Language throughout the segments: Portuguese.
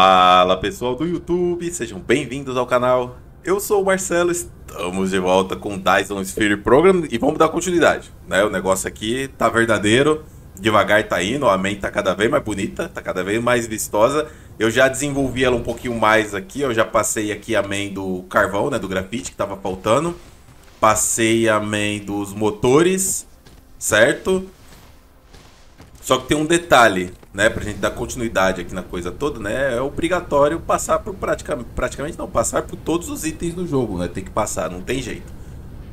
Fala pessoal do YouTube, sejam bem-vindos ao canal. Eu sou o Marcelo, estamos de volta com o Dyson Sphere Program e vamos dar continuidade, né? O negócio aqui tá verdadeiro, devagar tá indo, a mente tá cada vez mais bonita, tá cada vez mais vistosa. Eu já desenvolvi ela um pouquinho mais aqui, eu já passei aqui a main do carvão, né, do grafite que tava faltando. Passei a main dos motores, certo? Só que tem um detalhe, né, pra gente dar continuidade aqui na coisa toda, né? É obrigatório passar por passar por todos os itens do jogo, né? Tem que passar, não tem jeito.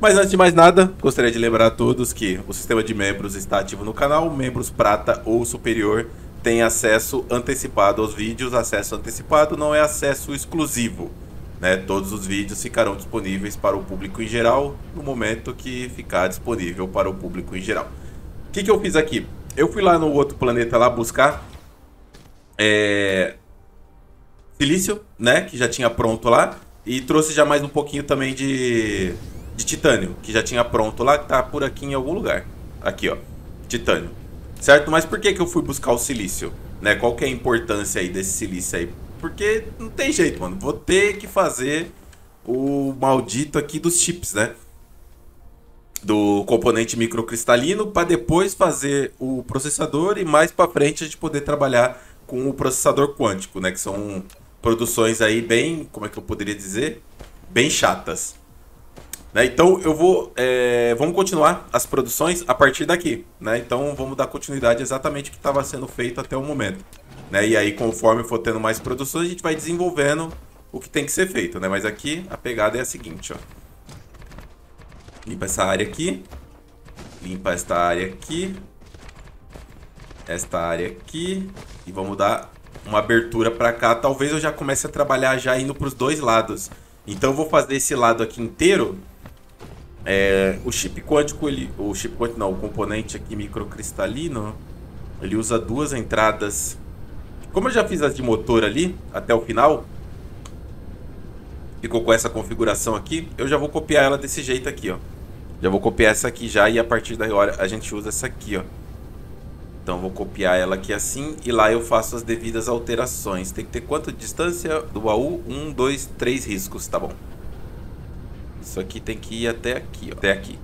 Mas antes de mais nada, gostaria de lembrar a todos que o sistema de membros está ativo no canal. Membros prata ou superior tem acesso antecipado aos vídeos. Acesso antecipado não é acesso exclusivo, né? Todos os vídeos ficarão disponíveis para o público em geral no momento que ficar disponível para o público em geral. O que eu fiz aqui? Eu fui lá no outro planeta lá buscar silício, né? Que já tinha pronto lá. E trouxe já mais um pouquinho também de titânio, que já tinha pronto lá, que tá por aqui em algum lugar. Aqui, ó, titânio. Certo? Mas por que que eu fui buscar o silício, né? Qual que é a importância aí desse silício aí? Porque não tem jeito, mano. Vou ter que fazer o maldito aqui dos chips, né? Do componente microcristalino, para depois fazer o processador e mais para frente a gente poder trabalhar com o processador quântico, né? Que são produções aí bem, como é que eu poderia dizer? Bem chatas, né? Então eu vou, vamos continuar as produções a partir daqui, né? Então vamos dar continuidade exatamente o que estava sendo feito até o momento, né? E aí conforme for tendo mais produções a gente vai desenvolvendo o que tem que ser feito, né? Mas aqui a pegada é a seguinte, ó. Limpa essa área aqui. Limpa esta área aqui. Esta área aqui. E vamos dar uma abertura para cá. Talvez eu já comece a trabalhar já indo para os dois lados. Então eu vou fazer esse lado aqui inteiro. O chip quântico, o componente aqui microcristalino, ele usa duas entradas. Como eu já fiz as de motor ali, até o final, ficou com essa configuração aqui. Eu já vou copiar ela desse jeito aqui, ó. Já vou copiar essa aqui já e a partir da hora a gente usa essa aqui, ó. Então vou copiar ela aqui assim e lá eu faço as devidas alterações. Tem que ter quanto de distância do baú? 1, 2, 3 riscos, tá bom. Isso aqui tem que ir até aqui, ó. Até aqui.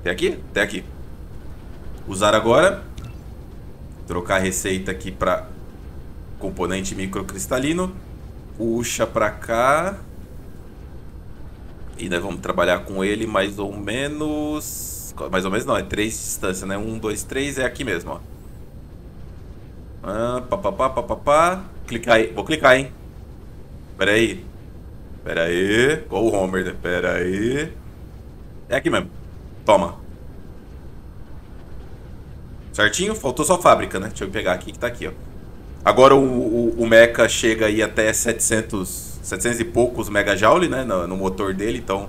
Até aqui? Até aqui. Usar agora. Trocar a receita aqui para componente microcristalino. Puxa pra cá. E nós vamos trabalhar com ele mais ou menos. Mais ou menos não, é 3 distâncias, né? 1, 2, 3, é aqui mesmo, ó. Clicar aí. Vou clicar, hein? Pera aí. Pera aí. Igual o Homer, né? Pera aí. É aqui mesmo. Toma. Certinho? Faltou só a fábrica, né? Deixa eu pegar aqui que tá aqui, ó. Agora o mecha chega aí até 700 e poucos megajoule, né, no motor dele, então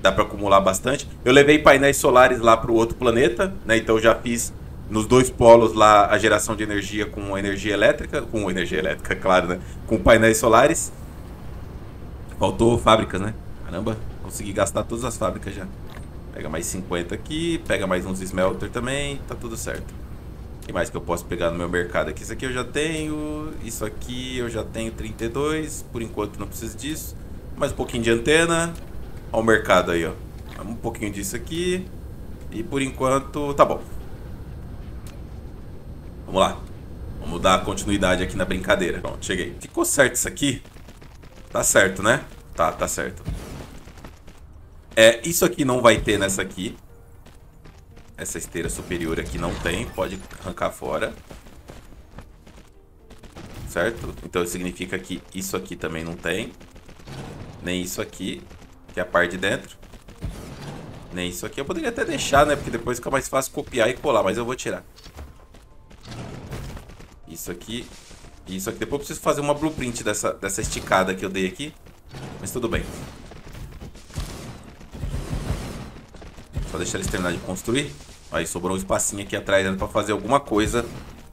dá para acumular bastante. Eu levei painéis solares lá para o outro planeta, né, então eu já fiz nos dois polos lá a geração de energia com energia elétrica, claro, né, com painéis solares. Faltou fábricas, né? Caramba, consegui gastar todas as fábricas já. Pega mais 50 aqui, pega mais uns smelter também, tá tudo certo. O que mais que eu posso pegar no meu mercado aqui? Isso aqui eu já tenho, isso aqui eu já tenho 32, por enquanto não preciso disso. Mais um pouquinho de antena, olha o mercado aí, ó. Um pouquinho disso aqui e por enquanto tá bom. Vamos lá, vamos dar continuidade aqui na brincadeira. Pronto, cheguei. Ficou certo isso aqui? Tá certo, né? Tá certo. Isso aqui não vai ter nessa aqui. Essa esteira superior aqui não tem, pode arrancar fora. Certo? Então significa que isso aqui também não tem. Nem isso aqui, que é a parte de dentro. Nem isso aqui. Eu poderia até deixar, né? Porque depois fica mais fácil copiar e colar, mas eu vou tirar. Isso aqui. Isso aqui. Depois eu preciso fazer uma blueprint dessa esticada que eu dei aqui. Mas tudo bem. Só deixar eles terminar de construir. Aí sobrou um espacinho aqui atrás, né, pra fazer alguma coisa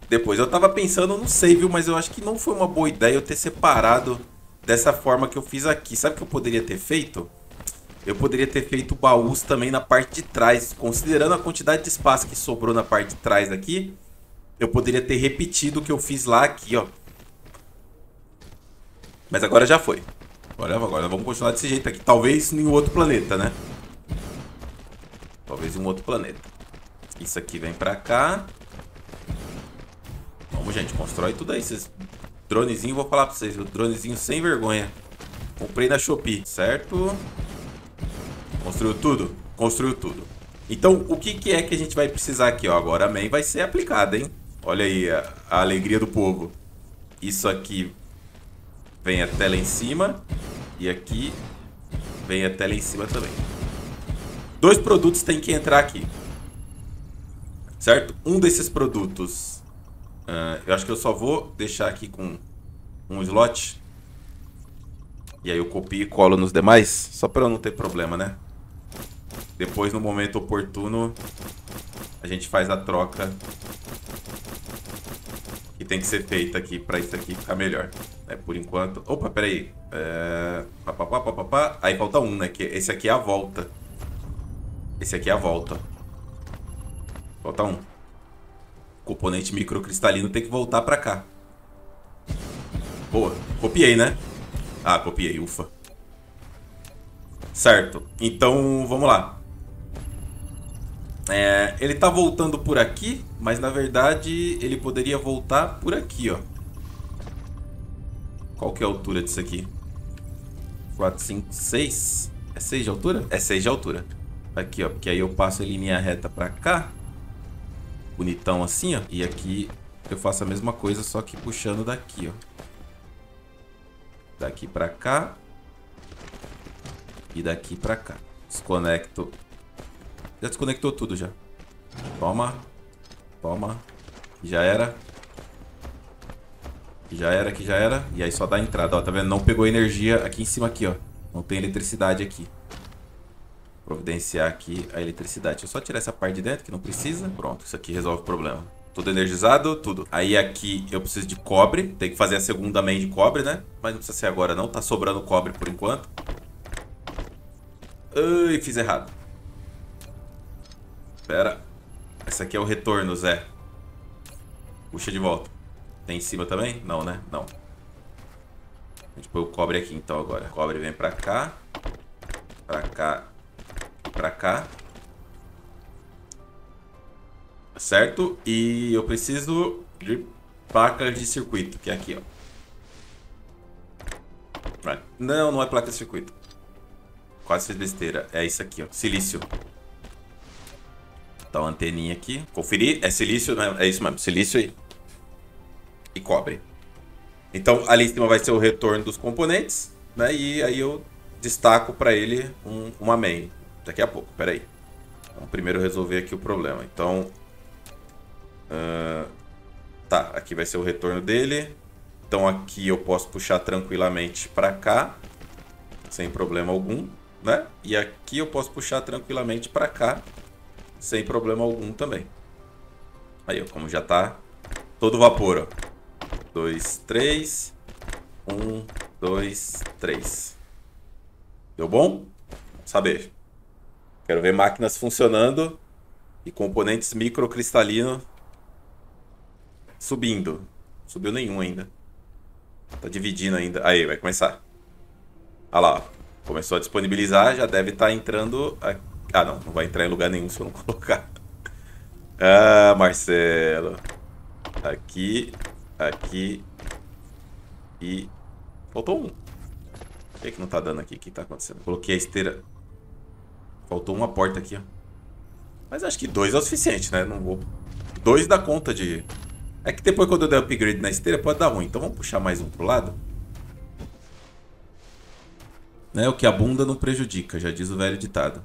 depois. Eu tava pensando, não sei, viu, mas eu acho que não foi uma boa ideia eu ter separado dessa forma que eu fiz aqui. Sabe o que eu poderia ter feito? Eu poderia ter feito baús também na parte de trás. Considerando a quantidade de espaço que sobrou na parte de trás aqui, eu poderia ter repetido o que eu fiz lá aqui, ó. Mas agora já foi. Agora vamos continuar desse jeito aqui. Talvez em um outro planeta, né? Talvez em um outro planeta. Isso aqui vem pra cá. Vamos, gente. Constrói tudo aí. Esses dronezinhos, vou falar pra vocês. O dronezinho sem vergonha. Comprei na Shopee, certo? Construiu tudo? Construiu tudo. Então, o que é que a gente vai precisar aqui, ó? Agora a main vai ser aplicada, hein? Olha aí a alegria do povo. Isso aqui vem até lá em cima. E aqui vem até lá em cima também. Dois produtos tem que entrar aqui, certo? Um desses produtos... eu acho que eu só vou deixar aqui com um slot. E aí eu copio e colo nos demais. Só para eu não ter problema, né? Depois, no momento oportuno, a gente faz a troca que tem que ser feita aqui para isso aqui ficar melhor, né? Por enquanto... Opa, peraí. Aí falta um, né? Que esse aqui é a volta. Esse aqui é a volta. Falta um. O componente microcristalino tem que voltar para cá. Boa. Copiei, né? Ah, copiei. Ufa. Certo. Então, vamos lá. Ele tá voltando por aqui, mas na verdade ele poderia voltar por aqui, ó. Qual que é a altura disso aqui? 4, 5, 6. É 6 de altura? É 6 de altura. Aqui, ó. Porque aí eu passo ele em linha reta pra cá. Bonitão assim, ó. E aqui eu faço a mesma coisa, só que puxando daqui, ó. Daqui pra cá. E daqui pra cá. Desconecto. Já desconectou tudo já. Toma. Toma. Já era. Já era, aqui já era. E aí só dá a entrada, ó. Tá vendo? Não pegou energia aqui em cima aqui, ó. Não tem eletricidade aqui. Providenciar aqui a eletricidade. Deixa eu só tirar essa parte de dentro que não precisa. Pronto, isso aqui resolve o problema. Tudo energizado, tudo. Aí aqui eu preciso de cobre. Tem que fazer a segunda main de cobre, né? Mas não precisa ser agora não, tá sobrando cobre por enquanto. Ai, fiz errado. Pera. Essa aqui é o retorno, Zé. Puxa de volta. Tem em cima também? Não, né? Não. A gente põe o cobre aqui então agora. O cobre vem pra cá. Pra cá. Pra cá. Certo? E eu preciso de placas de circuito, que é aqui, ó. Não, não é placa de circuito. Quase fiz besteira. É isso aqui, ó. Silício. Dá uma anteninha aqui. Conferir. É silício, né? É isso mesmo. Silício e cobre. Então, ali em cima vai ser o retorno dos componentes, né? E aí eu destaco para ele uma main. Daqui a pouco, peraí. Vamos primeiro resolver aqui o problema. Então, tá, aqui vai ser o retorno dele. Então aqui eu posso puxar tranquilamente pra cá, sem problema algum, né? E aqui eu posso puxar tranquilamente pra cá, sem problema algum também. Aí, ó, como já tá todo vapor, ó. 2, 3. 1, 2, 3. Deu bom? Vamos saber. Quero ver máquinas funcionando e componentes microcristalino subindo. Subiu nenhum ainda. Tá dividindo ainda. Aí, vai começar. Olha lá, ó. Começou a disponibilizar, já deve estar entrando... Aqui. Ah, não. Não vai entrar em lugar nenhum se eu não colocar. Ah, Marcelo. Aqui, aqui e... Faltou um. Por que não tá dando aqui? O que tá acontecendo? Coloquei a esteira... Faltou uma porta aqui, ó. Mas acho que 2 é o suficiente, né? Não vou... 2 dá conta de... É que depois quando eu der upgrade na esteira pode dar ruim. Então vamos puxar mais um pro lado. Né? O que abunda não prejudica, já diz o velho ditado.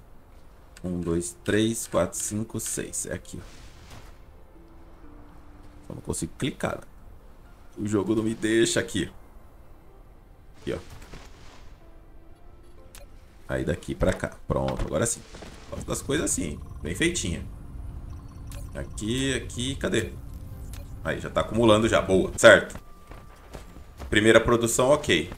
1, 2, 3, 4, 5, 6. É aqui, ó. Só não consigo clicar, né? O jogo não me deixa aqui. Aqui, ó. Aí daqui pra cá. Pronto, agora sim. Faço das coisas assim, bem feitinha. Aqui, aqui, cadê? Aí, já tá acumulando já, boa. Certo. Primeira produção, ok.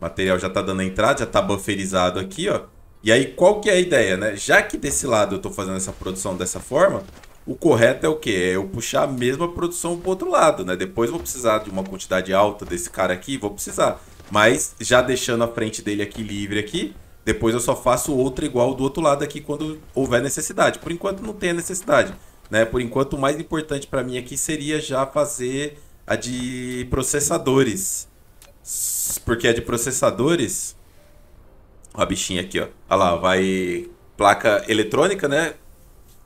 Material já tá dando a entrada, já tá bufferizado aqui, ó. E aí, qual que é a ideia, né? Já que desse lado eu tô fazendo essa produção dessa forma, o correto é o que? É eu puxar a mesma produção pro outro lado, né? Depois vou precisar de uma quantidade alta desse cara aqui, vou precisar. Mas já deixando a frente dele aqui livre aqui, depois eu só faço outra igual do outro lado aqui quando houver necessidade. Por enquanto não tem a necessidade, né? Por enquanto o mais importante para mim aqui seria já fazer a de processadores. Porque a de processadores... Ó a bichinha aqui, ó. Olha lá, vai placa eletrônica, né?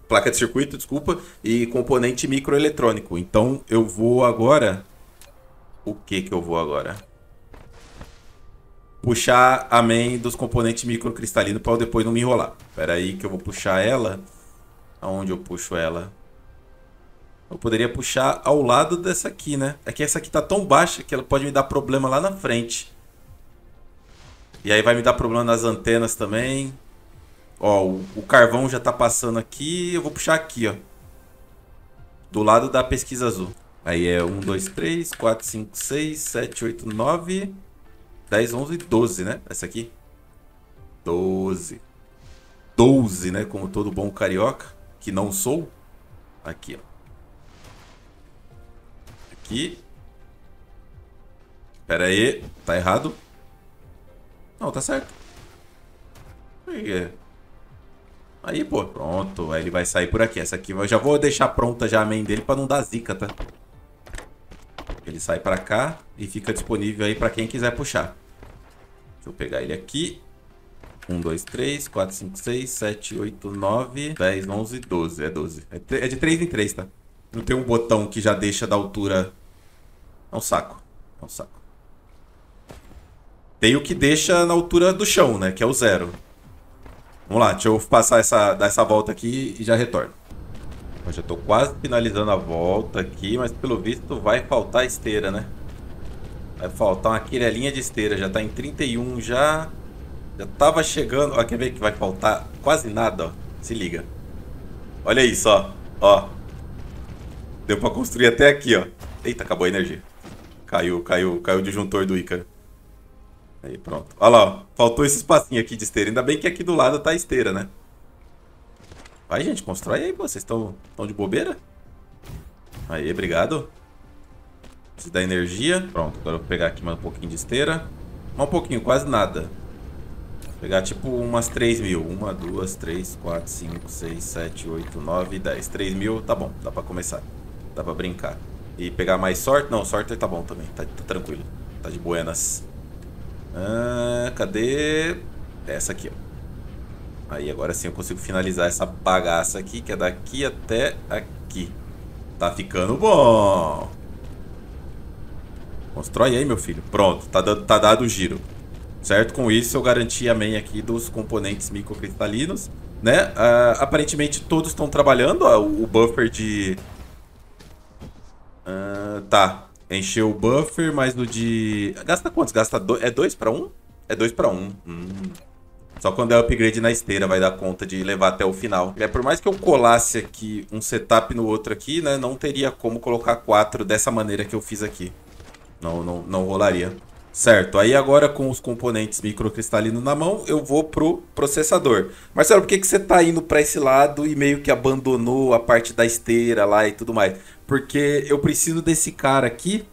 Placa de circuito, desculpa. E componente microeletrônico. Então eu vou agora... O que que eu vou agora? Puxar a main dos componentes microcristalino para eu depois não me enrolar. Pera aí que eu vou puxar ela. Aonde eu puxo ela? Eu poderia puxar ao lado dessa aqui, né? É que essa aqui tá tão baixa que ela pode me dar problema lá na frente. E aí vai me dar problema nas antenas também. Ó, o carvão já tá passando aqui. Eu vou puxar aqui, ó. Do lado da pesquisa azul. Aí é 1, 2, 3, 4, 5, 6, 7, 8, 9... 10, 11 e 12, né? Essa aqui. 12. 12, né? Como todo bom carioca, que não sou. Aqui, ó. Aqui. Pera aí. Tá errado? Não, tá certo. Aí, pô. Pronto. Aí ele vai sair por aqui. Essa aqui eu já vou deixar pronta já a main dele pra não dar zica, tá? Ele sai pra cá e fica disponível aí pra quem quiser puxar. Deixa eu pegar ele aqui. 1, 2, 3, 4, 5, 6, 7, 8, 9, 10, 11, 12. É 12. É de 3 em 3, tá? Não tem um botão que já deixa da altura... É um saco. É um saco. Tem o que deixa na altura do chão, né? Que é o zero. Vamos lá, deixa eu passar dar essa volta aqui e já retorno. Eu já tô quase finalizando a volta aqui, mas pelo visto vai faltar esteira, né? Vai faltar uma quirelinha de esteira. Já tá em 31 já. Já tava chegando. Ó, quer ver que vai faltar quase nada, ó. Se liga. Olha isso, ó. Ó. Deu pra construir até aqui, ó. Eita, acabou a energia. Caiu o disjuntor do Ícaro. Aí, pronto. Olha lá, ó. Faltou esse espacinho aqui de esteira. Ainda bem que aqui do lado tá a esteira, né? Vai, gente, constrói aí, pô. Vocês estão de bobeira? Aí, obrigado. Preciso da energia. Pronto, agora eu vou pegar aqui mais um pouquinho de esteira. Mais um pouquinho, quase nada. Vou pegar tipo umas 3.000. 1, 2, 3, 4, 5, 6, 7, 8, 9, 10. 3.000, tá bom. Dá pra começar. Dá pra brincar. E pegar mais sorte? Não, sorte tá bom também. Tá tranquilo. Tá de buenas. Ah, cadê? Essa aqui, ó. Aí agora sim eu consigo finalizar essa bagaça aqui, que é daqui até aqui. Tá ficando bom. Constrói aí, meu filho. Pronto, tá dado o giro. Certo? Com isso eu garanti a main aqui dos componentes microcristalinos, né? Aparentemente todos estão trabalhando. Ó, o buffer de... tá, encheu o buffer, mas no de... Gasta quantos? Gasta dois... É 2 para 1? É 2 para 1. Só quando é upgrade na esteira vai dar conta de levar até o final. É, por mais que eu colasse aqui um setup no outro aqui, né? Não teria como colocar 4 dessa maneira que eu fiz aqui. Não rolaria. Certo, aí agora com os componentes microcristalinos na mão, eu vou pro processador. Marcelo, por que você tá indo pra esse lado e meio que abandonou a parte da esteira lá e tudo mais? Porque eu preciso desse cara aqui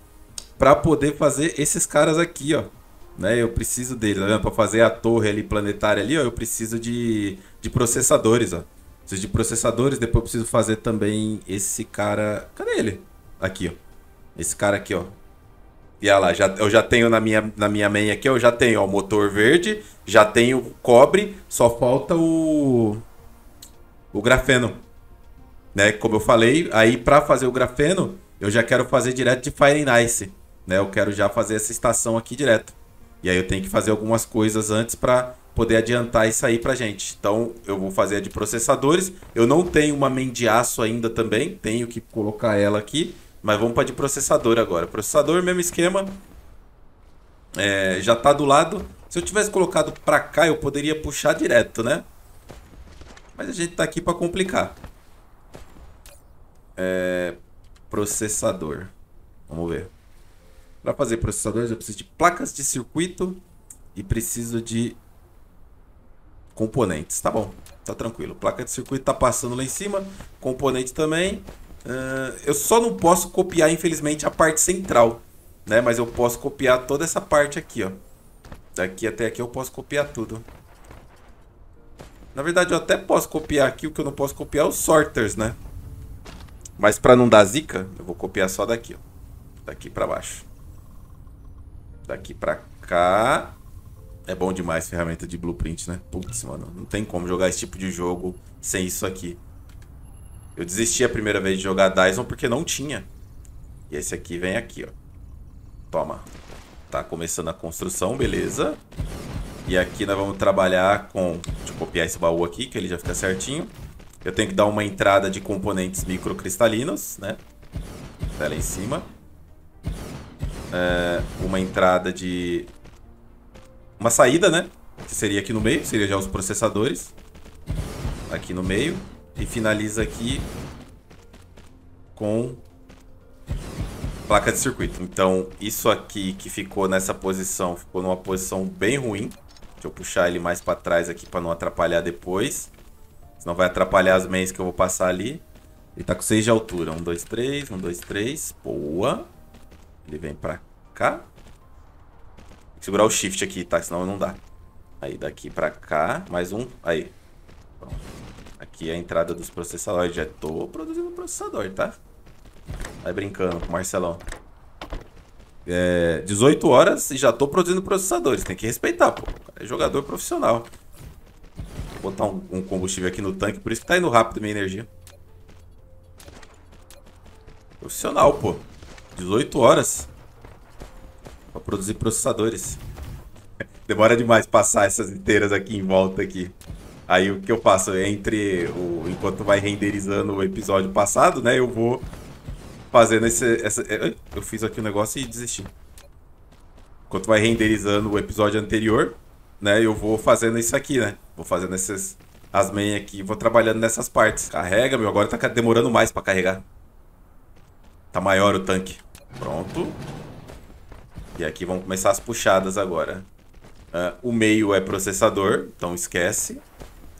pra poder fazer esses caras aqui, ó. Né, eu preciso dele, tá vendo? Para fazer a torre ali planetária ali, ó, eu preciso de processadores, ó. Preciso de processadores, depois eu preciso fazer também esse cara... Cadê ele? Aqui, ó. Esse cara aqui, ó. E olha lá, eu já tenho na minha main aqui, ó, eu já tenho, ó, motor verde, já tenho cobre, só falta o grafeno. Né, como eu falei, aí para fazer o grafeno, eu já quero fazer direto de Fire and Ice, né? Eu quero já fazer essa estação aqui direto. E aí eu tenho que fazer algumas coisas antes para poder adiantar isso aí pra gente. Então eu vou fazer a de processadores. Eu não tenho uma main de aço ainda também. Tenho que colocar ela aqui. Mas vamos para de processador agora. Processador, mesmo esquema. É, já tá do lado. Se eu tivesse colocado pra cá, eu poderia puxar direto, né? Mas a gente tá aqui pra complicar. É, processador. Vamos ver. Para fazer processadores eu preciso de placas de circuito e preciso de componentes, tá bom. tá tranquilo. Placa de circuito tá passando lá em cima, componente também. Eu só não posso copiar, infelizmente, a parte central, né? Mas eu posso copiar toda essa parte aqui, ó. Daqui até aqui eu posso copiar tudo. Na verdade, eu até posso copiar aqui. O que eu não posso copiar é os sorters, né? Mas para não dar zica, eu vou copiar só daqui, ó. Daqui para baixo. Daqui para cá. É bom demais ferramenta de blueprint, né? Putz, mano. Não tem como jogar esse tipo de jogo sem isso aqui. Eu desisti a primeira vez de jogar Dyson porque não tinha. E esse aqui vem aqui, ó. Toma. Tá começando a construção, beleza. E aqui nós vamos trabalhar com... Deixa eu copiar esse baú aqui, que ele já fica certinho. Eu tenho que dar uma entrada de componentes microcristalinos, né? Tá lá em cima. Uma entrada de... Uma saída, né? Que seria aqui no meio, seria já os processadores. Aqui no meio. E finaliza aqui com placa de circuito. Então, isso aqui que ficou nessa posição, ficou numa posição bem ruim. Deixa eu puxar ele mais para trás aqui para não atrapalhar depois. Senão vai atrapalhar as meias que eu vou passar ali. Ele tá com 6 de altura. 1, 2, 3. 1, 2, 3. Boa. Ele vem pra cá. Tem que segurar o shift aqui, tá? Senão não dá. Aí daqui pra cá. Mais um. Aí. Pronto. Aqui é a entrada dos processadores. Já tô produzindo um processador, tá? Vai brincando com o Marcelão. 18 horas e já tô produzindo processadores. Tem que respeitar, pô. É jogador profissional. Vou botar um combustível aqui no tanque. Por isso que tá indo rápido minha energia. Profissional, pô. 18 horas pra produzir processadores. Demora demais passar essas inteiras aqui em volta aqui. Aí o que eu faço? Enquanto vai renderizando o episódio passado, né? Eu vou fazendo eu fiz aqui um negócio e desisti. Enquanto vai renderizando o episódio anterior, né? Eu vou fazendo isso aqui, né? Vou fazendo essas... As meias aqui. Vou trabalhando nessas partes. Carrega, meu. Agora tá demorando mais pra carregar. Tá maior o tanque. Pronto. E aqui vão começar as puxadas agora. O meio é processador. Então esquece.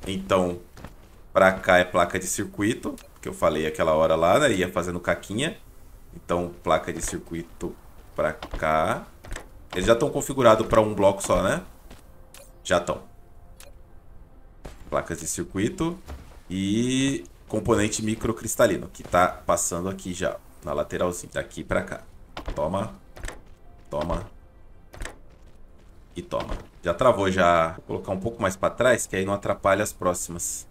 Então pra cá é placa de circuito. Que eu falei aquela hora lá, né? Ia fazendo caquinha. Então placa de circuito pra cá. Eles já estão configurados pra um bloco só, né? Já estão. Placas de circuito. E componente microcristalino. Que tá passando aqui já. Na lateralzinha, daqui pra cá. Toma, toma. E toma. Já travou, já. Vou colocar um pouco mais pra trás, que aí não atrapalha as próximas.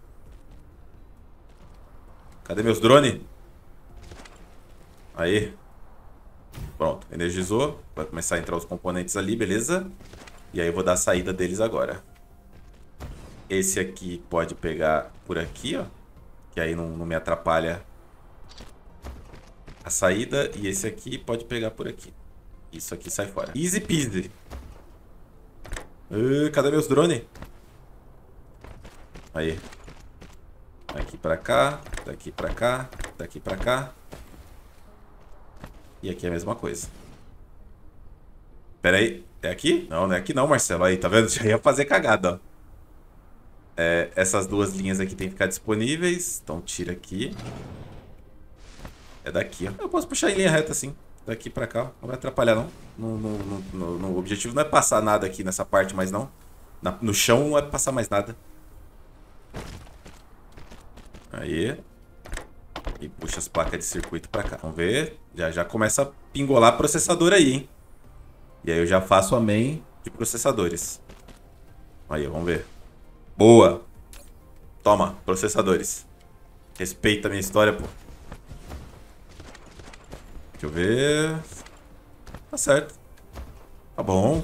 Cadê meus drones? Aí. Pronto, energizou. Vai começar a entrar os componentes ali, beleza? E aí eu vou dar a saída deles agora. Esse aqui pode pegar por aqui, ó. Que aí não me atrapalha a saída, e esse aqui pode pegar por aqui. Isso aqui sai fora. Easy peasy. Cadê meus drones? Aí. Daqui pra cá, daqui pra cá, daqui pra cá. E aqui é a mesma coisa. Pera aí, é aqui? Não, não é aqui não, Marcelo. Aí, tá vendo? Já ia fazer cagada, ó. Essas duas linhas aqui tem que ficar disponíveis. Então tira aqui. É daqui, ó. Eu posso puxar em linha reta assim. Daqui pra cá, não vai atrapalhar não. O objetivo não é passar nada aqui nessa parte, mas não. No chão não é passar mais nada. Aí. E puxa as placas de circuito pra cá. Vamos ver. Já começa a pingolar processador aí, hein. E aí eu já faço a main de processadores. Aí, vamos ver. Boa. Toma, processadores. Respeita a minha história, pô. Deixa eu ver. Tá certo. Tá bom.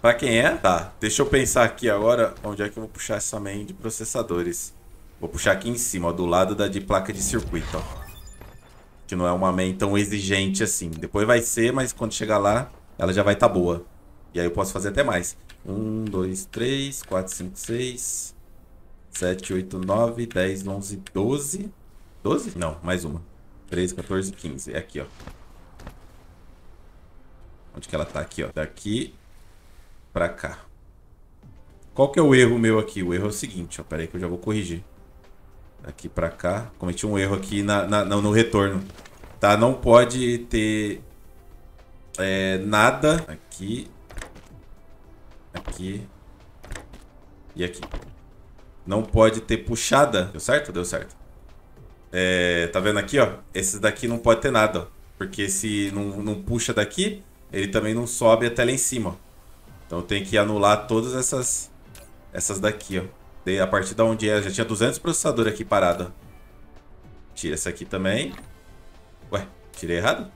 Pra quem é? Tá. Deixa eu pensar aqui agora onde é que eu vou puxar essa main de processadores. Vou puxar aqui em cima, ó, do lado da de placa de circuito, ó. Que não é uma main tão exigente assim. Depois vai ser, mas quando chegar lá, ela já vai estar boa. E aí eu posso fazer até mais. 1, 2, 3, 4, 5, 6, 7, 8, 9, 10, 11, 12. 12? Não, mais uma. 13, 14, 15. É aqui, ó. Onde que ela tá? Aqui, ó. Daqui pra cá. Qual que é o erro meu aqui? O erro é o seguinte, ó, pera aí que eu já vou corrigir. Aqui pra cá, cometi um erro aqui no retorno. Tá, não pode ter nada aqui, aqui e aqui. Não pode ter puxada. Deu certo? Deu certo. Tá vendo aqui, ó? Esse daqui não pode ter nada, ó. Porque se não puxa daqui, ele também não sobe até lá em cima, ó. Então tem que anular todas essas daqui, ó. Daí a partir da onde é, já tinha 200 processadores aqui parado, ó. Tira essa aqui também. Ué, tirei errado?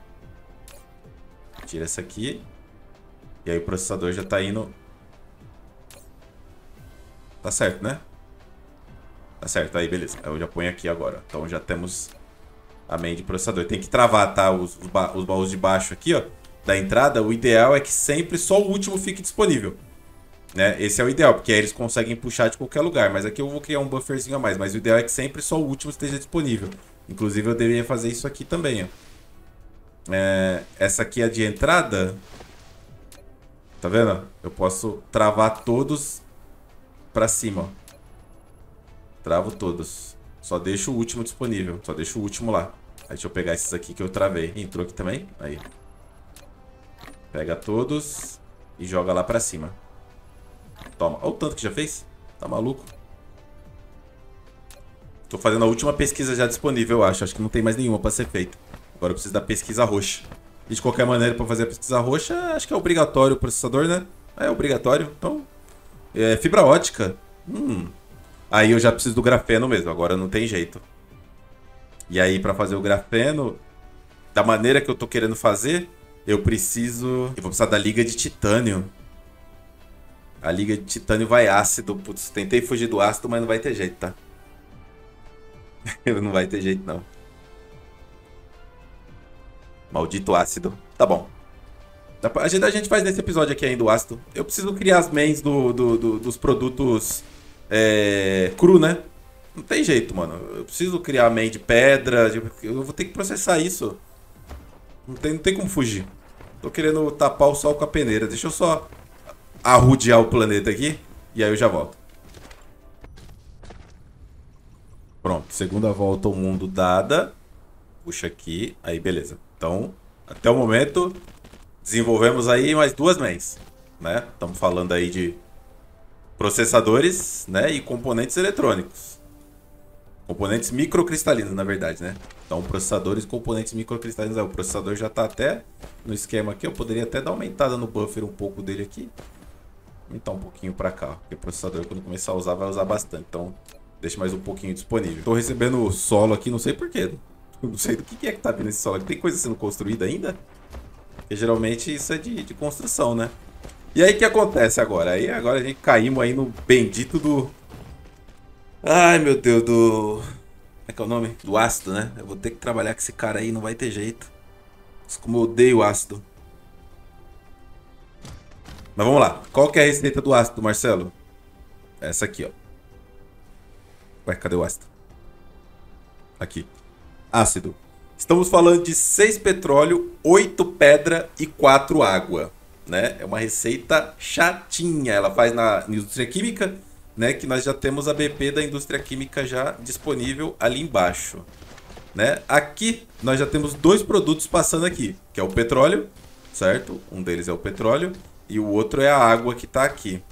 Tira essa aqui. E aí o processador já tá indo. Tá certo, né? Tá certo, aí beleza. Eu já ponho aqui agora. Então já temos a main de processador. Tem que travar, tá? Os baús de baixo aqui, ó. Da entrada, o ideal é que sempre só o último fique disponível, né? Esse é o ideal, porque aí eles conseguem puxar de qualquer lugar. Mas aqui eu vou criar um bufferzinho a mais. Mas o ideal é que sempre só o último esteja disponível. Inclusive eu deveria fazer isso aqui também, ó. Essa aqui é a de entrada. Tá vendo? Eu posso travar todos pra cima, ó. Travo todos. Só deixo o último disponível. Só deixo o último lá. Aí deixa eu pegar esses aqui que eu travei. Entrou aqui também? Aí. Pega todos e joga lá pra cima. Toma. Olha o tanto que já fez. Tá maluco? Tô fazendo a última pesquisa já disponível, eu acho. Acho que não tem mais nenhuma pra ser feita. Agora eu preciso da pesquisa roxa. E de qualquer maneira, pra fazer a pesquisa roxa, acho que é obrigatório o processador, né? É obrigatório. Então, fibra ótica. Aí eu já preciso do grafeno mesmo. Agora não tem jeito. E aí, pra fazer o grafeno, da maneira que eu tô querendo fazer, eu vou precisar da liga de titânio. A liga de titânio vai ácido. Putz, tentei fugir do ácido, mas não vai ter jeito, tá? Não vai ter jeito, não. Maldito ácido. Tá bom. A gente faz nesse episódio aqui ainda o ácido. Eu preciso criar as mains dos produtos cru, né? Não tem jeito, mano. Eu preciso criar a main de pedra. Eu vou ter que processar isso. Não tem como fugir. Tô querendo tapar o sol com a peneira. Deixa eu só arrudear o planeta aqui. E aí eu já volto. Pronto, segunda volta ao mundo dada. Puxa aqui, aí beleza. Então, até o momento, desenvolvemos aí mais duas mains, né? Estamos falando aí de processadores, né? E componentes eletrônicos. Componentes microcristalinos, na verdade, né? Então, processadores e componentes microcristalinos. O processador já está até no esquema aqui. Eu poderia até dar uma aumentada no buffer um pouco dele aqui. Aumentar um pouquinho para cá, porque o processador, quando começar a usar, vai usar bastante. Então... deixa mais um pouquinho disponível. Tô recebendo solo aqui, não sei porquê. Não sei do que é que tá vindo esse solo aqui. Tem coisa sendo construída ainda? Porque geralmente isso é de construção, né? E aí o que acontece agora? Aí agora a gente caímos aí no bendito do... ai, meu Deus, do... como é que é o nome? Do ácido, né? Eu vou ter que trabalhar com esse cara aí, não vai ter jeito. Mas como eu odeio ácido. Mas vamos lá. Qual que é a receita do ácido, Marcelo? Essa aqui, ó. Ué, cadê o ácido? Aqui. Ácido. Estamos falando de 6 petróleo, 8 pedra e 4 água, né? É uma receita chatinha. Ela faz na indústria química, né? Que nós já temos a BP da indústria química já disponível ali embaixo, né? Aqui nós já temos dois produtos passando aqui, que é o petróleo, certo? Um deles é o petróleo e o outro é a água que está aqui.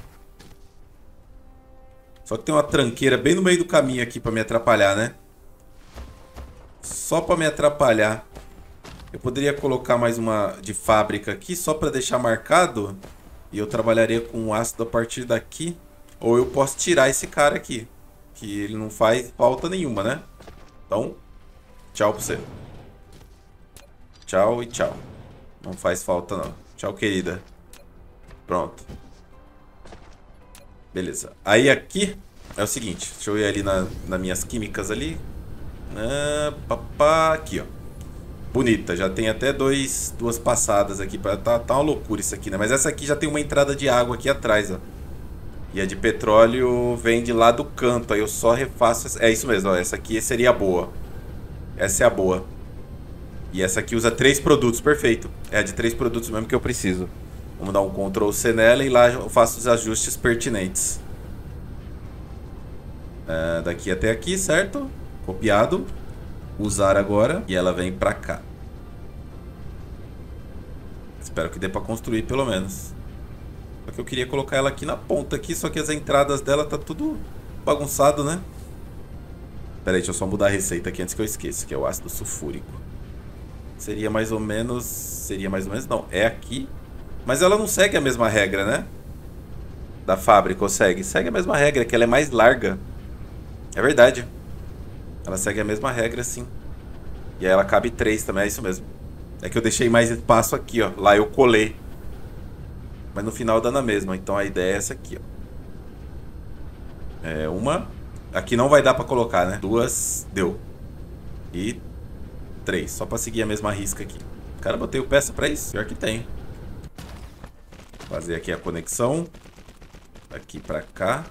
Só que tem uma tranqueira bem no meio do caminho aqui pra me atrapalhar, né? Só pra me atrapalhar. Eu poderia colocar mais uma de fábrica aqui, só pra deixar marcado. E eu trabalharia com o ácido a partir daqui. Ou eu posso tirar esse cara aqui, que ele não faz falta nenhuma, né? Então, tchau pra você. Tchau e tchau. Não faz falta, não. Tchau, querida. Pronto. Beleza. Aí aqui é o seguinte. Deixa eu ir ali nas minhas químicas ali. Aqui, ó. Bonita. Já tem até duas passadas aqui. Tá uma loucura isso aqui, né? Mas essa aqui já tem uma entrada de água aqui atrás, ó. E a de petróleo vem de lá do canto. Aí eu só refaço... é isso mesmo, ó. Essa aqui seria a boa. Essa é a boa. E essa aqui usa 3 produtos. Perfeito. É a de 3 produtos mesmo que eu preciso. Vamos dar um Ctrl C nela e lá eu faço os ajustes pertinentes. daqui até aqui, certo? Copiado. Usar agora. E ela vem pra cá. Espero que dê pra construir pelo menos. Só que eu queria colocar ela aqui na ponta aqui. Só que as entradas dela tá tudo bagunçado, né? Pera aí, deixa eu só mudar a receita aqui antes que eu esqueça. Que é o ácido sulfúrico. Seria mais ou menos... Seria mais ou menos... Não, é aqui. Mas ela não segue a mesma regra, né? Da fábrica, ou segue? Segue a mesma regra, que ela é mais larga. É verdade. Ela segue a mesma regra, sim. E aí ela cabe 3 também, é isso mesmo. É que eu deixei mais espaço aqui, ó. Lá eu colei. Mas no final dá na mesma. Então a ideia é essa aqui, ó. É uma. Aqui não vai dar pra colocar, né? 2, deu. E 3. Só pra seguir a mesma risca aqui. Cara, botei o peça pra isso. Pior que tem. Fazer aqui a conexão. Aqui pra cá.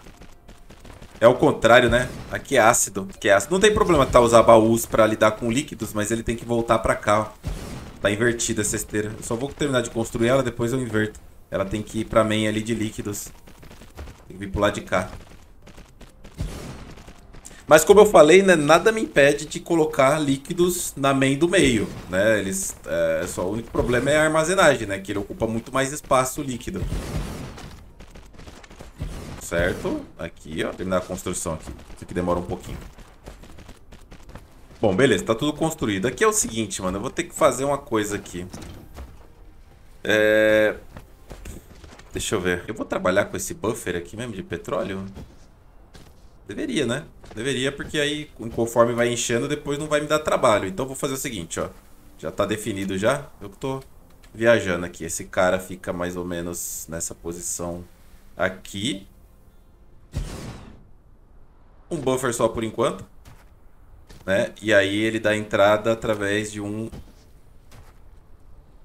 É o contrário, né? Aqui é ácido. Aqui é ácido. Não tem problema tá usar baús pra lidar com líquidos, mas ele tem que voltar pra cá, ó. Tá invertida essa esteira. Eu só vou terminar de construir ela, depois eu inverto. Ela tem que ir pra main ali de líquidos. Tem que vir pro lado de cá. Mas como eu falei, né, nada me impede de colocar líquidos na main do meio, né? Eles, só o único problema é a armazenagem, né? Que ele ocupa muito mais espaço líquido. Certo? Aqui, ó. Terminar a construção aqui. Isso aqui demora um pouquinho. Bom, beleza, tá tudo construído. Aqui é o seguinte, mano, eu vou ter que fazer uma coisa aqui. Deixa eu ver. Eu vou trabalhar com esse buffer aqui mesmo de petróleo? Deveria, né? Deveria, porque aí conforme vai enchendo, depois não vai me dar trabalho. Então eu vou fazer o seguinte, ó. Já tá definido já. Eu que tô viajando aqui. Esse cara fica mais ou menos nessa posição aqui. Um buffer só por enquanto. Né? E aí ele dá entrada através de um...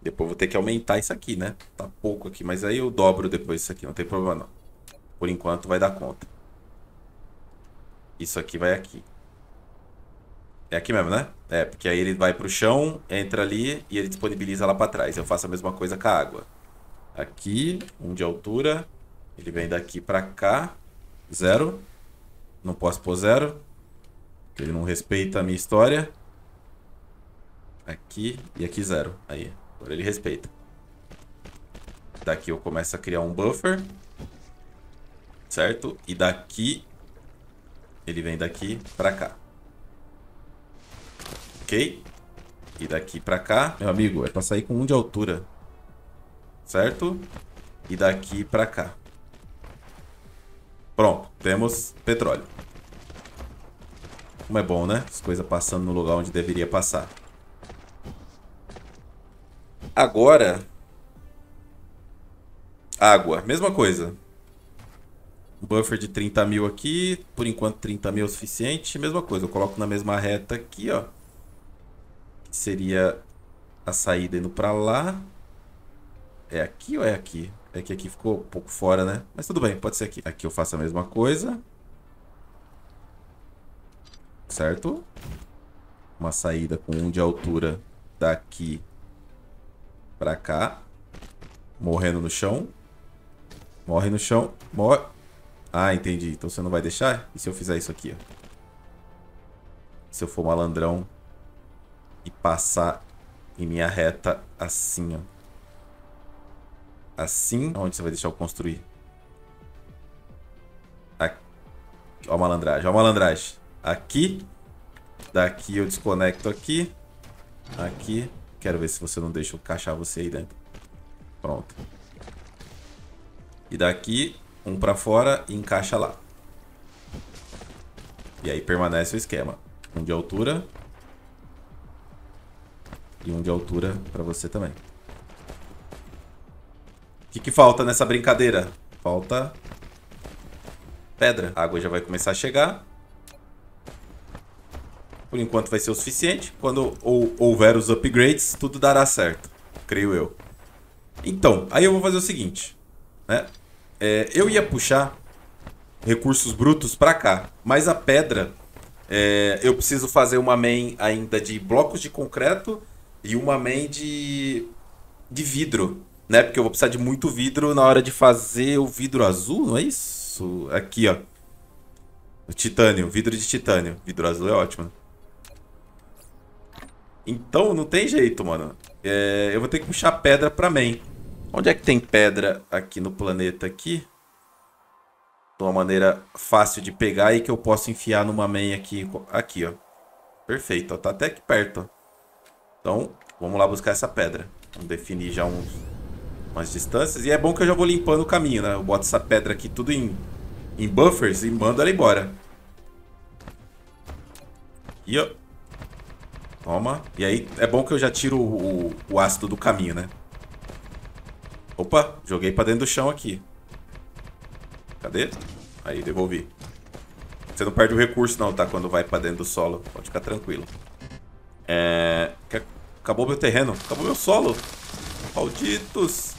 Depois vou ter que aumentar isso aqui, né? Tá pouco aqui, mas aí eu dobro depois isso aqui. Não tem problema, não. Por enquanto vai dar conta. Isso aqui vai aqui. É aqui mesmo, né? É, porque aí ele vai pro chão, entra ali e ele disponibiliza lá pra trás. Eu faço a mesma coisa com a água. Aqui, 1 de altura. Ele vem daqui pra cá. 0. Não posso pôr 0. Ele não respeita a minha história. Aqui e aqui 0. Aí, agora ele respeita. Daqui eu começo a criar um buffer. Certo? E daqui... Ele vem daqui pra cá. Ok? E daqui pra cá... Meu amigo, é pra sair com 1 de altura. Certo? E daqui pra cá. Pronto. Temos petróleo. Como é bom, né? As coisas passando no lugar onde deveria passar. Agora... Água. Mesma coisa. Buffer de 30 mil aqui. Por enquanto 30 mil é o suficiente. Mesma coisa. Eu coloco na mesma reta aqui, ó. Que seria a saída indo pra lá. É aqui ou é aqui? É que aqui ficou um pouco fora, né? Mas tudo bem. Pode ser aqui. Aqui eu faço a mesma coisa. Certo? Uma saída com 1 de altura daqui pra cá. Morrendo no chão. Morre no chão. Morre. Ah, entendi. Então você não vai deixar? E se eu fizer isso aqui, ó? Se eu for malandrão e passar em minha reta assim, ó. Assim. Onde você vai deixar eu construir? Aqui. Ó a malandragem. Ó a malandragem. Aqui, daqui eu desconecto aqui, aqui, quero ver se você não deixa eu encaixar você aí dentro, pronto. E daqui, um pra fora e encaixa lá. E aí permanece o esquema, 1 de altura e 1 de altura pra você também. O que que falta nessa brincadeira? Falta pedra, a água já vai começar a chegar. Por enquanto vai ser o suficiente. Quando houver os upgrades, tudo dará certo. Creio eu. Então, aí eu vou fazer o seguinte. Né? Eu ia puxar recursos brutos pra cá. Mas a pedra... eu preciso fazer uma main ainda de blocos de concreto. E uma main de vidro. Né? Porque eu vou precisar de muito vidro na hora de fazer o vidro azul. Não é isso? Aqui, ó. Do titânio, vidro de titânio. Vidro azul é ótimo, né? Então não tem jeito, mano. É, eu vou ter que puxar pedra pra main. Onde é que tem pedra aqui no planeta aqui? De uma maneira fácil de pegar e que eu posso enfiar numa main aqui. Aqui, ó. Perfeito, ó. Tá até aqui perto, ó. Então, vamos lá buscar essa pedra. Vamos definir já umas distâncias. E é bom que eu já vou limpando o caminho, né? Eu boto essa pedra aqui tudo em buffers e mando ela embora. E ó. Toma. E aí é bom que eu já tiro o ácido do caminho, né? Opa, joguei pra dentro do chão aqui. Cadê? Aí, devolvi. Você não perde o recurso não, tá? Quando vai pra dentro do solo. Pode ficar tranquilo. É... Acabou meu terreno. Acabou meu solo. Malditos.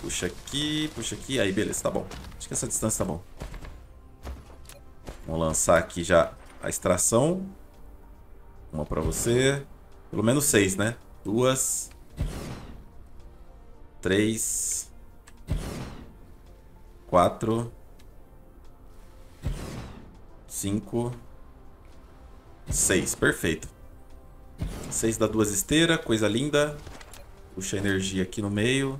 Puxa aqui, puxa aqui. Aí, beleza, tá bom. Acho que essa distância tá bom. Vamos lançar aqui já a extração. Uma pra você. Pelo menos 6, né? 2. 3. 4. 5. 6, perfeito. 6 dá 2 esteiras, coisa linda. Puxa a energia aqui no meio.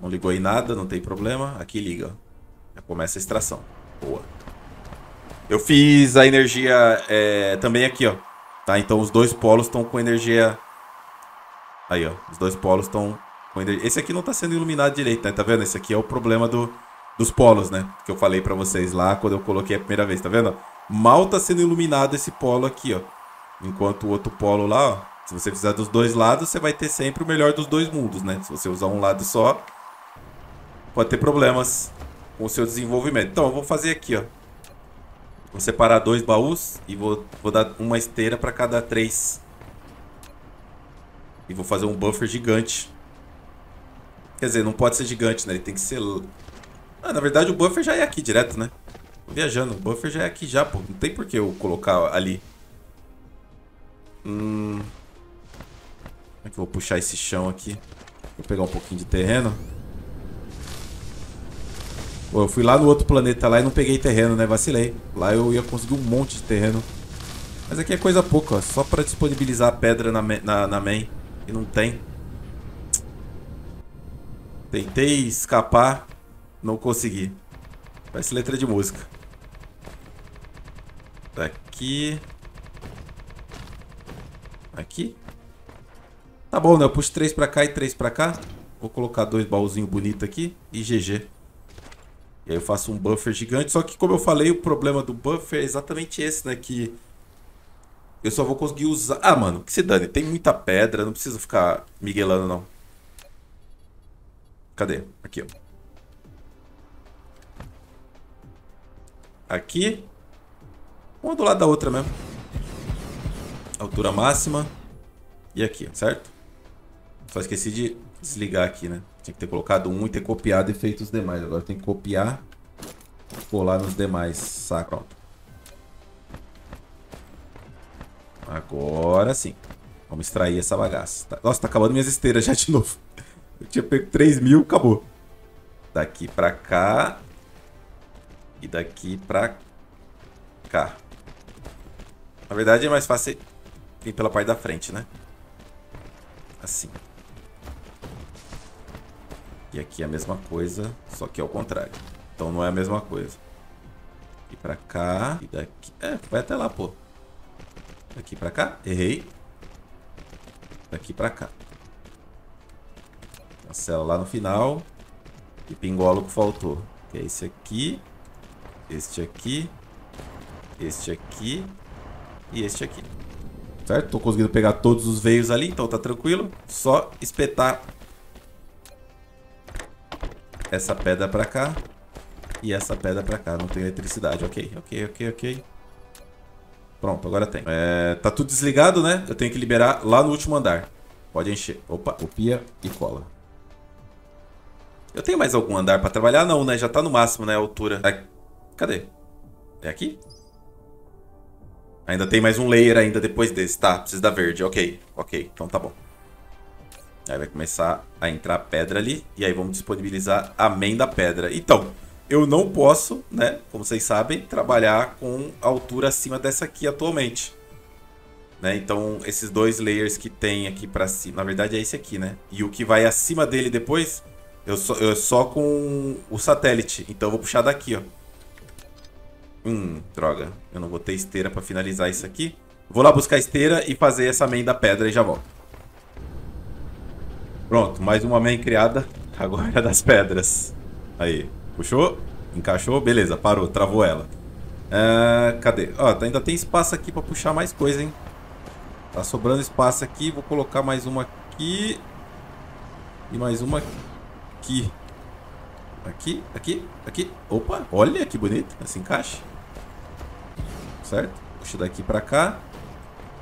Não ligou em nada, não tem problema. Aqui liga. Já começa a extração. Boa. Eu fiz a energia também aqui, ó. Tá, então os dois polos estão com energia. Aí, ó. Os dois polos estão com energia. Esse aqui não tá sendo iluminado direito, né? Tá vendo? Esse aqui é o problema dos polos, né? Que eu falei pra vocês lá quando eu coloquei a primeira vez, tá vendo? Mal tá sendo iluminado esse polo aqui, ó. Enquanto o outro polo lá, ó. Se você fizer dos dois lados, você vai ter sempre o melhor dos dois mundos, né? Se você usar um lado só, pode ter problemas com o seu desenvolvimento. Então, eu vou fazer aqui, ó. Vou separar 2 baús e vou dar uma esteira pra cada 3. E vou fazer um buffer gigante. Quer dizer, não pode ser gigante, né? Ele tem que ser... Ah, na verdade, o buffer já é aqui direto, né? Tô viajando, o buffer já é aqui já, pô. Não tem por que eu colocar ali. Como é que eu vou puxar esse chão aqui? Vou pegar um pouquinho de terreno. Pô, eu fui lá no outro planeta lá e não peguei terreno, né? Vacilei. Lá eu ia conseguir um monte de terreno. Mas aqui é coisa pouca, ó. Só pra disponibilizar a pedra na main. E não tem. Tentei escapar. Não consegui. Parece letra de música. Aqui. Aqui. Tá bom, né? Eu puxo 3 pra cá e 3 pra cá. Vou colocar 2 baúzinhos bonitos aqui. E GG. E aí eu faço um buffer gigante. Só que, como eu falei, o problema do buffer é exatamente esse, né? Que eu só vou conseguir usar... Ah, mano, que se dane. Tem muita pedra. Não preciso ficar miguelando, não. Cadê? Aqui, ó. Aqui. Uma do lado da outra mesmo. Altura máxima. E aqui, certo? Só esqueci de desligar aqui, né? Tinha que ter colocado um e ter copiado e feito os demais. Agora tem que copiar e colar nos demais. Saca. Pronto. Agora sim. Vamos extrair essa bagaça. Nossa, tá acabando minhas esteiras já de novo. Eu tinha pego 3.000, acabou. Daqui pra cá... E daqui pra cá. Na verdade é mais fácil vir pela parte da frente, né? Assim. E aqui é a mesma coisa, só que é o contrário. Então não é a mesma coisa. E pra cá. E daqui... É, vai até lá, pô. Daqui pra cá. Errei. Daqui pra cá. Cancela lá no final. E pingola o que faltou. Que é esse aqui. Este aqui, este aqui e este aqui. Certo? Tô conseguindo pegar todos os veios ali, então tá tranquilo. Só espetar essa pedra pra cá e essa pedra pra cá. Não tem eletricidade. Ok, ok, ok, ok. Pronto, agora tem. Tá tudo desligado, né? Eu tenho que liberar lá no último andar. Pode encher. Opa, copia e cola. Eu tenho mais algum andar pra trabalhar? Não, né? Já tá no máximo, né? A altura. Aqui. Cadê? É aqui? Ainda tem mais um layer ainda depois desse. Tá, precisa da verde. Ok, ok. Então tá bom. Aí vai começar a entrar pedra ali. E aí vamos disponibilizar a main da pedra. Então, eu não posso, né, como vocês sabem, trabalhar com altura acima dessa aqui atualmente, né? Então esses dois layers que tem aqui para cima, na verdade é esse aqui, né? E o que vai acima dele depois, eu só com o satélite. Então eu vou puxar daqui, ó. Droga, eu não botei esteira para finalizar isso aqui. Vou lá buscar esteira e fazer essa main da pedra e já volto. Pronto, mais uma main criada. Agora das pedras. Aí, puxou, encaixou, beleza, parou, travou ela. Cadê? Ó, ainda tem espaço aqui para puxar mais coisa, hein? Tá sobrando espaço aqui, vou colocar mais uma aqui. E mais uma aqui. Aqui, aqui, aqui. Opa, olha que bonito, assim encaixa. Certo? Puxa daqui pra cá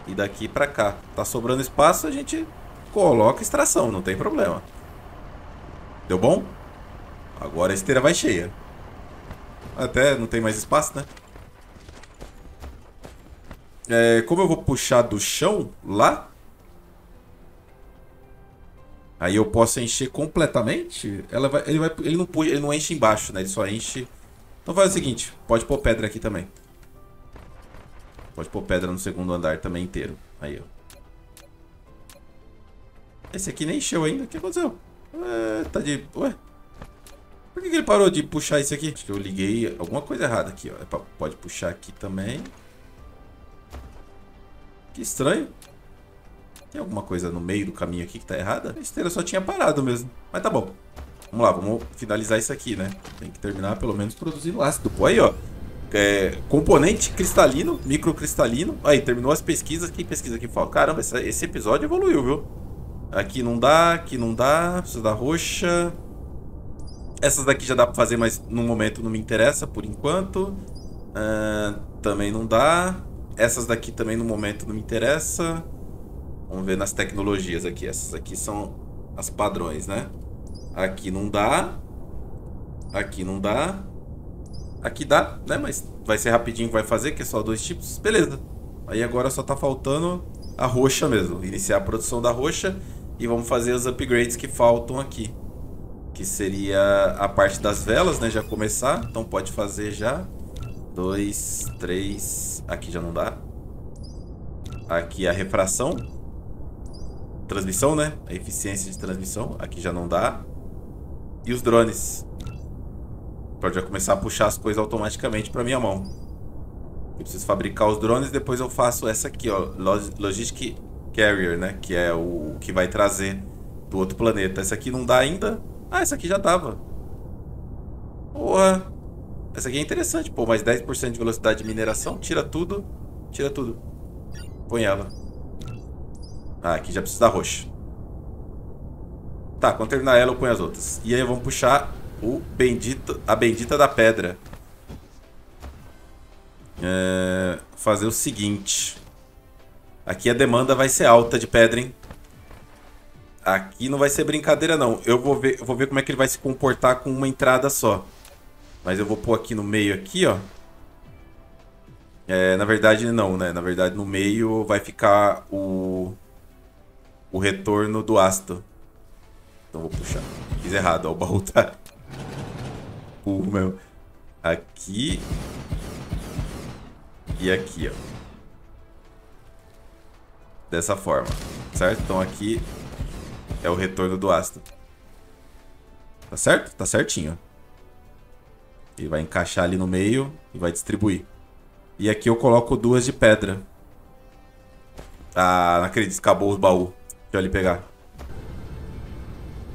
e daqui pra cá. Tá sobrando espaço, a gente coloca extração, não tem problema. Deu bom? Agora a esteira vai cheia. Até não tem mais espaço, né? É, como eu vou puxar do chão lá, aí eu posso encher completamente. Ele não enche embaixo, né? Ele só enche. Então faz o seguinte, pode pôr pedra aqui também. Pode pôr pedra no segundo andar também inteiro. Aí, ó. Esse aqui nem encheu ainda. O que aconteceu? É, tá de... Ué? Por que ele parou de puxar isso aqui? Acho que eu liguei alguma coisa errada aqui, ó. Pode puxar aqui também. Que estranho. Tem alguma coisa no meio do caminho aqui que tá errada? A esteira só tinha parado mesmo. Mas tá bom. Vamos lá, vamos finalizar isso aqui, né? Tem que terminar pelo menos produzindo ácido. Pô, aí, ó. É, componente cristalino, microcristalino. Aí, terminou as pesquisas. Quem pesquisa aqui fala, caramba, esse episódio evoluiu, viu? Aqui não dá, precisa da roxa. Essas daqui já dá pra fazer, mas no momento não me interessa, por enquanto. Também não dá. Essas daqui também no momento não me interessa. Vamos ver nas tecnologias aqui. Essas aqui são as padrões, né? Aqui não dá. Aqui não dá. Aqui dá, né? Mas vai ser rapidinho que vai fazer, que é só 2 tipos. Beleza. Aí agora só tá faltando a roxa mesmo. Iniciar a produção da roxa. E vamos fazer os upgrades que faltam aqui. Que seria a parte das velas, né? Já começar. Então pode fazer já. 2, 3. Aqui já não dá. Aqui a refração. Transmissão, né? A eficiência de transmissão. Aqui já não dá. E os drones. Pode já começar a puxar as coisas automaticamente para minha mão. Eu preciso fabricar os drones, depois eu faço essa aqui, ó, Logistic Carrier, né? Que é o que vai trazer do outro planeta. Essa aqui não dá ainda. Ah, essa aqui já dava. Porra! Essa aqui é interessante, pô. Mais 10% de velocidade de mineração. Tira tudo. Tira tudo. Põe ela. Ah, aqui já precisa da roxa. Tá, quando terminar ela eu ponho as outras. E aí vamos puxar... a bendita da pedra. Fazer o seguinte. Aqui a demanda vai ser alta de pedra, hein? Aqui não vai ser brincadeira, não. Eu vou ver como é que ele vai se comportar com uma entrada só. Mas eu vou pôr aqui no meio, aqui, ó. Na verdade, não, né? Na verdade, no meio vai ficar o retorno do ácido. Então vou puxar. Fiz errado, ó, o baú tá... meu. Aqui. E aqui, ó. Dessa forma, certo? Então aqui é o retorno do ácido. Tá certo? Tá certinho. Ele vai encaixar ali no meio e vai distribuir. E aqui eu coloco 2 de pedra. Ah, não acredito, acabou o baú. Deixa eu ali pegar.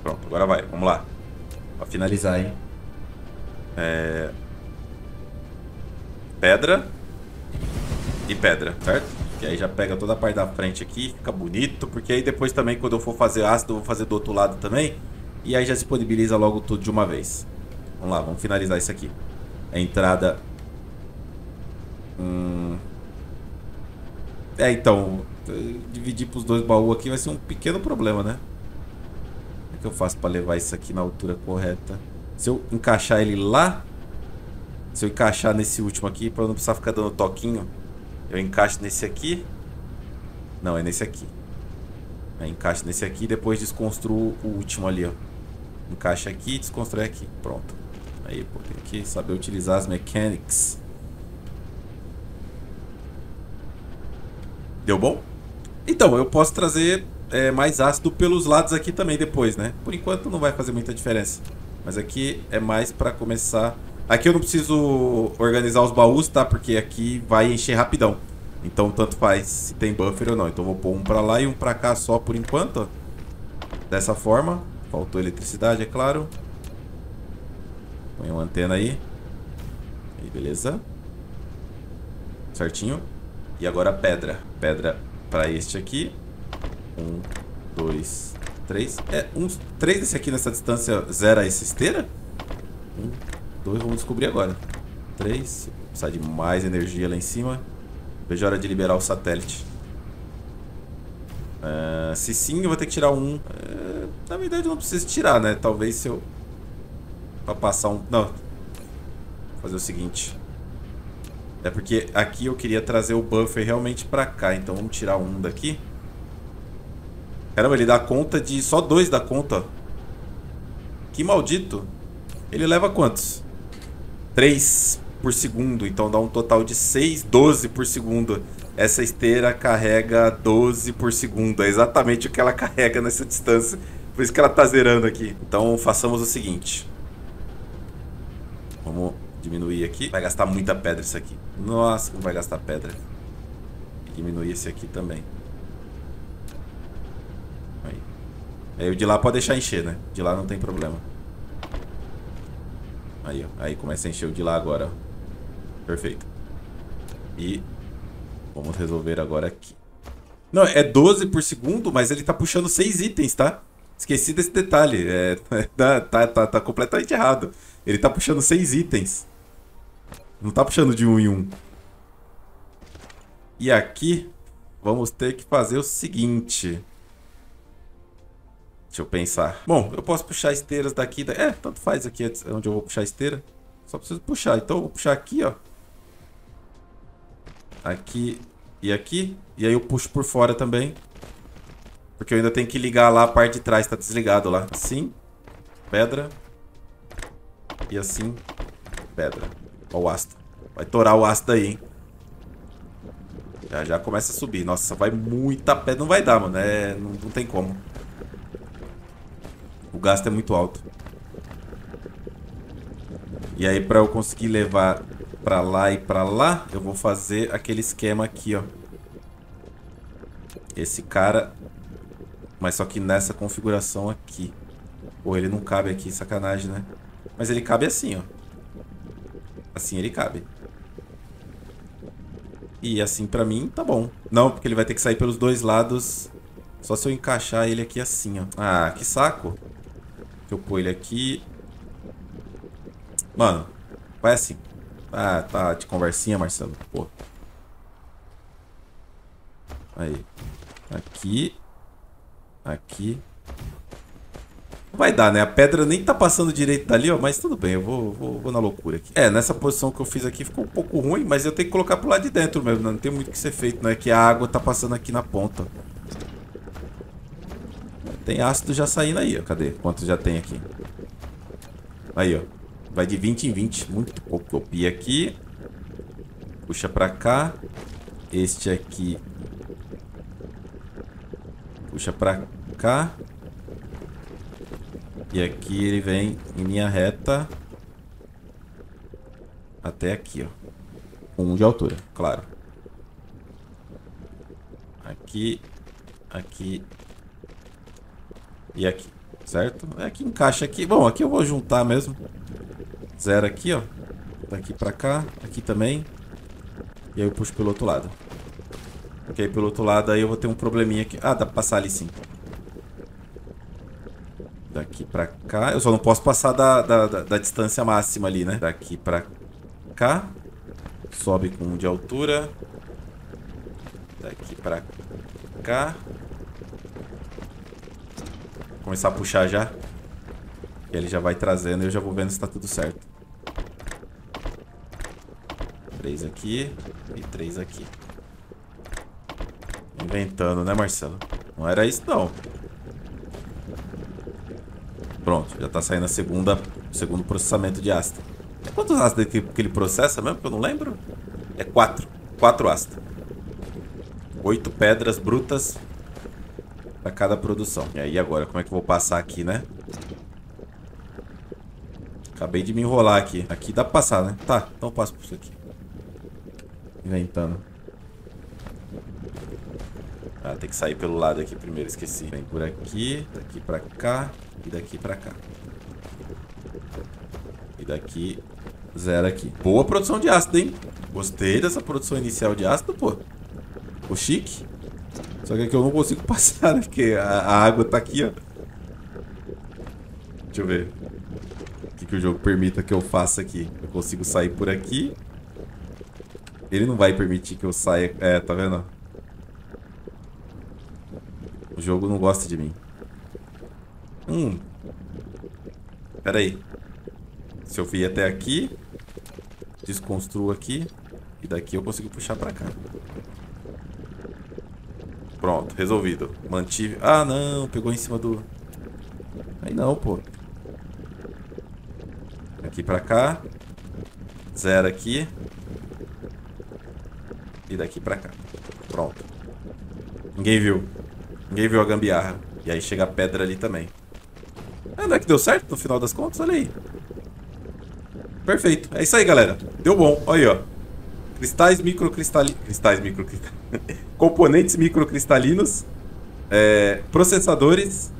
Pronto, agora vai, vamos lá. Pra finalizar, hein? Pedra e pedra, certo? Que aí já pega toda a parte da frente aqui, fica bonito, porque aí depois também, quando eu for fazer ácido, eu vou fazer do outro lado também. E aí já disponibiliza logo tudo de uma vez. Vamos lá, vamos finalizar isso aqui. A entrada... então, dividir pros 2 baús aqui vai ser um pequeno problema, né? Que eu faço para levar isso aqui na altura correta? Se eu encaixar ele lá, se eu encaixar nesse último aqui, para não precisar ficar dando toquinho, eu encaixo nesse aqui. Não, é nesse aqui. Aí encaixo nesse aqui e depois desconstruo o último ali, ó. Encaixa aqui e desconstrói aqui. Pronto. Aí, pô, tem que saber utilizar as mechanics. Deu bom? Então, eu posso trazer mais ácido pelos lados aqui também depois, né? Por enquanto não vai fazer muita diferença. Mas aqui é mais pra começar... Aqui eu não preciso organizar os baús, tá? Porque aqui vai encher rapidão. Então tanto faz se tem buffer ou não. Então vou pôr um pra lá e um pra cá só por enquanto, ó. Dessa forma. Faltou eletricidade, é claro. Põe uma antena aí. Aí, beleza. Certinho. E agora pedra. Pedra pra este aqui. 1, 2, 3. Uns 3 desse aqui nessa distância zera essa esteira? 1, 2, vamos descobrir agora. 3. Precisa de mais energia lá em cima. Veja a hora de liberar o satélite. Se sim, eu vou ter que tirar um. Na verdade, eu não preciso tirar, né? Talvez se eu... Pra passar um... Não. Vou fazer o seguinte. É porque aqui eu queria trazer o buffer realmente pra cá. Então, vamos tirar um daqui. Caramba, ele dá conta de... Só 2 dá conta. Que maldito. Ele leva quantos? 3 por segundo, então dá um total de 6, 12 por segundo. Essa esteira carrega 12 por segundo, é exatamente o que ela carrega nessa distância. Por isso que ela tá zerando aqui. Então façamos o seguinte. Vamos diminuir aqui. Vai gastar muita pedra isso aqui. Nossa, como vai gastar pedra. Diminuir esse aqui também. Aí o de lá pode deixar encher, né? De lá não tem problema. Aí, ó. Aí começa a encher o de lá agora, ó. Perfeito. E vamos resolver agora aqui. Não, é 12 por segundo, mas ele tá puxando 6 itens, tá? Esqueci desse detalhe. Tá completamente errado. Ele tá puxando 6 itens. Não tá puxando de 1 em 1. E aqui vamos ter que fazer o seguinte. Deixa eu pensar. Bom, eu posso puxar esteiras daqui. Tanto faz aqui onde eu vou puxar a esteira. Só preciso puxar. Então eu vou puxar aqui, ó. Aqui. E aí eu puxo por fora também. Porque eu ainda tenho que ligar lá a parte de trás. Tá desligado lá. Assim. Pedra. E assim. Pedra. Ó o ácido. Vai torar o ácido aí, hein? Já começa a subir. Nossa, vai muita pedra. Não vai dar, mano. Não tem como. O gasto é muito alto. E aí, para eu conseguir levar para lá e para lá, eu vou fazer aquele esquema aqui, ó. Esse cara, mas só que nessa configuração aqui. Pô, ele não cabe aqui, sacanagem, né? Mas ele cabe assim, ó. Assim ele cabe. E assim para mim, tá bom. Não, porque ele vai ter que sair pelos dois lados. Só se eu encaixar ele aqui assim, ó. Ah, que saco. Eu pôr ele aqui. Mano, vai assim. Ah, tá de conversinha, Marcelo. Pô. Aí. Aqui. Não vai dar, né? A pedra nem tá passando direito dali, ó. Mas tudo bem, eu vou na loucura aqui. Nessa posição que eu fiz aqui ficou um pouco ruim, mas eu tenho que colocar pro lado de dentro mesmo, né? Não tem muito o que ser feito, né? Que a água tá passando aqui na ponta. Tem ácido já saindo aí, ó. Cadê? Quanto já tem aqui? Aí, ó. Vai de 20 em 20. Muito pouco. Copia aqui. Puxa pra cá. Este aqui. Puxa pra cá. E aqui ele vem em linha reta. Até aqui, ó. 1 de altura, claro. Aqui. E aqui, certo? Aqui encaixa aqui. Bom, aqui eu vou juntar mesmo. Zero aqui, ó. Daqui pra cá. Aqui também. E aí eu puxo pelo outro lado. Ok, pelo outro lado aí eu vou ter um probleminha aqui. Ah, dá pra passar ali sim. Daqui pra cá. Eu só não posso passar da distância máxima ali, né? Daqui pra cá. Sobe com 1 de altura. Daqui pra cá. Começar a puxar já. Ele já vai trazendo e eu já vou vendo se tá tudo certo. 3 aqui e 3 aqui. Inventando, né, Marcelo? Não era isso, não. Pronto, já tá saindo a segunda segundo processamento de asta. É quantos astas que ele processa mesmo? Que eu não lembro. É 4. 4 astas. 8 pedras brutas para cada produção. E aí agora, como é que eu vou passar aqui, né? Acabei de me enrolar aqui. Aqui dá pra passar, né? Tá, então eu passo por isso aqui. Inventando. Ah, tem que sair pelo lado aqui primeiro, esqueci. Vem por aqui, daqui pra cá e daqui pra cá. E daqui, zero aqui. Boa produção de ácido, hein? Gostei dessa produção inicial de ácido, pô. Ficou chique. Só que aqui eu não consigo passar, né? Porque a água tá aqui, ó. Deixa eu ver. O que, que o jogo permita que eu faça aqui? Eu consigo sair por aqui. Ele não vai permitir que eu saia... É, tá vendo? O jogo não gosta de mim. Pera aí. Se eu vir até aqui, desconstruo aqui, e daqui eu consigo puxar pra cá. Pronto, resolvido. Mantive... Ah, não, pegou em cima do... Aí não, pô. Aqui pra cá. Zero aqui. E daqui pra cá. Pronto. Ninguém viu. Ninguém viu a gambiarra. E aí chega a pedra ali também. Ah, não é que deu certo no final das contas? Olha aí. Perfeito. É isso aí, galera. Deu bom. Olha aí, ó. Cristais microcristalinos. Cristais microcristalinos. Componentes microcristalinos. Processadores.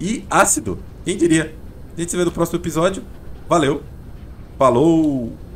E ácido. Quem diria? A gente se vê no próximo episódio. Valeu. Falou.